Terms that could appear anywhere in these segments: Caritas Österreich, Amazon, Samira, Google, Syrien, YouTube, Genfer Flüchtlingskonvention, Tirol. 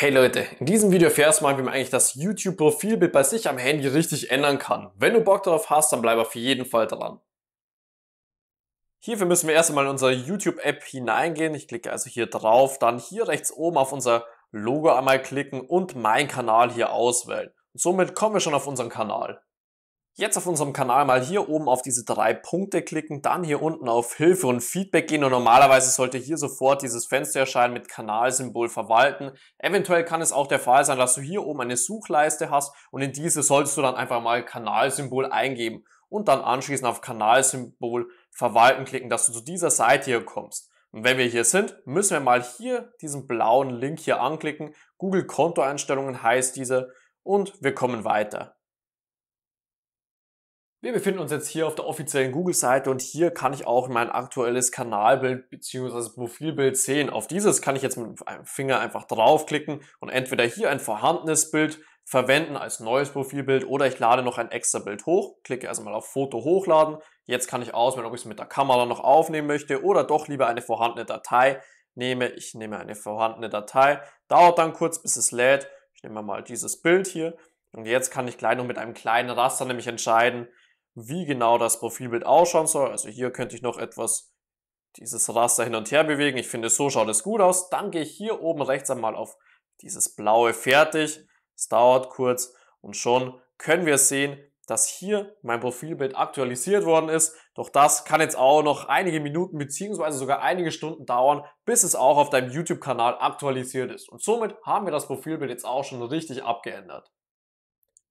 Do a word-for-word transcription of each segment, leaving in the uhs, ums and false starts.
Hey Leute, in diesem Video erfährst du mal, wie man eigentlich das YouTube-Profilbild bei sich am Handy richtig ändern kann. Wenn du Bock darauf hast, dann bleib auf jeden Fall dran. Hierfür müssen wir erst einmal in unsere YouTube-App hineingehen. Ich klicke also hier drauf, dann hier rechts oben auf unser Logo einmal klicken und meinen Kanal hier auswählen. Und somit kommen wir schon auf unseren Kanal. Jetzt auf unserem Kanal mal hier oben auf diese drei Punkte klicken, dann hier unten auf Hilfe und Feedback gehen und normalerweise sollte hier sofort dieses Fenster erscheinen mit Kanalsymbol verwalten. Eventuell kann es auch der Fall sein, dass du hier oben eine Suchleiste hast und in diese solltest du dann einfach mal Kanalsymbol eingeben und dann anschließend auf Kanalsymbol verwalten klicken, dass du zu dieser Seite hier kommst. Und wenn wir hier sind, müssen wir mal hier diesen blauen Link hier anklicken. Google Kontoeinstellungen heißt diese und wir kommen weiter. Wir befinden uns jetzt hier auf der offiziellen Google-Seite und hier kann ich auch mein aktuelles Kanalbild bzw. Profilbild sehen. Auf dieses kann ich jetzt mit einem Finger einfach draufklicken und entweder hier ein vorhandenes Bild verwenden als neues Profilbild oder ich lade noch ein extra Bild hoch. Klicke also mal auf Foto hochladen. Jetzt kann ich auswählen, ob ich es mit der Kamera noch aufnehmen möchte oder doch lieber eine vorhandene Datei nehme. Ich nehme eine vorhandene Datei. Dauert dann kurz, bis es lädt. Ich nehme mal dieses Bild hier und jetzt kann ich gleich noch mit einem kleinen Raster nämlich entscheiden, wie genau das Profilbild ausschauen soll. Also hier könnte ich noch etwas dieses Raster hin und her bewegen. Ich finde, so schaut es gut aus. Dann gehe ich hier oben rechts einmal auf dieses blaue Fertig. Es dauert kurz und schon können wir sehen, dass hier mein Profilbild aktualisiert worden ist. Doch das kann jetzt auch noch einige Minuten bzw. sogar einige Stunden dauern, bis es auch auf deinem YouTube-Kanal aktualisiert ist. Und somit haben wir das Profilbild jetzt auch schon richtig abgeändert.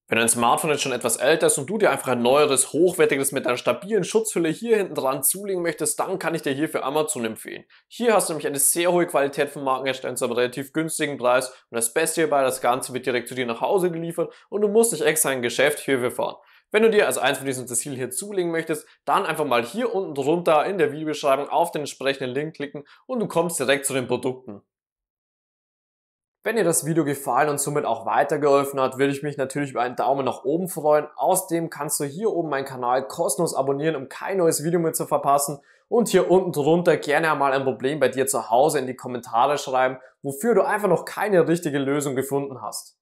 Wenn dein Smartphone jetzt schon etwas älter ist und du dir einfach ein neueres, hochwertiges mit einer stabilen Schutzhülle hier hinten dran zulegen möchtest, dann kann ich dir hierfür Amazon empfehlen. Hier hast du nämlich eine sehr hohe Qualität von Markenherstellern zu einem relativ günstigen Preis und das Beste hierbei, das Ganze wird direkt zu dir nach Hause geliefert und du musst nicht extra in ein Geschäft hierfür fahren. Wenn du dir also eins von diesen Zielen hier zulegen möchtest, dann einfach mal hier unten drunter in der Videobeschreibung auf den entsprechenden Link klicken und du kommst direkt zu den Produkten. Wenn dir das Video gefallen und somit auch weitergeholfen hat, würde ich mich natürlich über einen Daumen nach oben freuen. Außerdem kannst du hier oben meinen Kanal kostenlos abonnieren, um kein neues Video mehr zu verpassen. Und hier unten drunter gerne einmal ein Problem bei dir zu Hause in die Kommentare schreiben, wofür du einfach noch keine richtige Lösung gefunden hast.